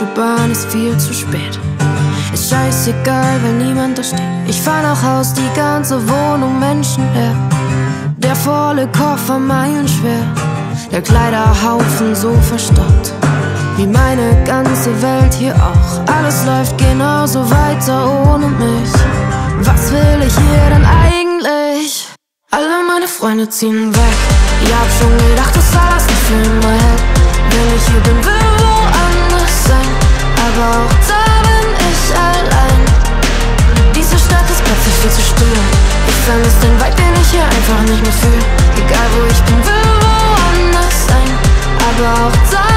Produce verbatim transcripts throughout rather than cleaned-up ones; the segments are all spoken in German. U-Bahn ist viel zu spät. Ist scheißegal, weil niemand da steht. Ich fahr nach Haus, die ganze Wohnung menschenleer. Der volle Koffer meilenschwer. Der Kleiderhaufen so verstaubt, wie meine ganze Welt hier auch. Alles läuft genauso weiter ohne mich. Was will ich hier denn eigentlich? Alle meine Freunde ziehen weg. Ich hab schon gedacht, dass alles nicht für immer hält. Wenn ich hier bin, will woanders sein. Aber auch da bin ich allein. Diese Stadt ist plötzlich viel zu still. Ich vermisse den Vibe, den ich hier einfach nicht mehr fühle. Egal wo ich bin, will woanders sein. Aber auch da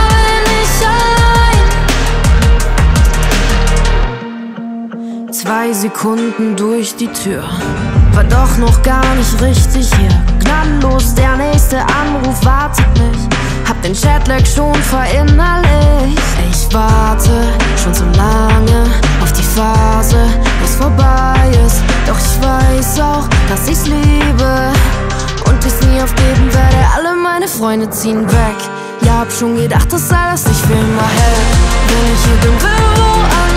bin ich allein. Zwei Sekunden durch die Tür. War doch noch gar nicht richtig hier. Gnadenlos, der nächste Anruf wartet nicht. Hab den Jetlag schon verinnerlicht. Ich warte schon so lange auf die Phase, wo's vorbei ist. Doch ich weiß auch, dass ich's liebe und ich's nie aufgeben werde. Alle meine Freunde ziehen weg. Ja, hab schon gedacht, dass alles nicht für immer hält. Wenn ich hier bin, will woanders sein.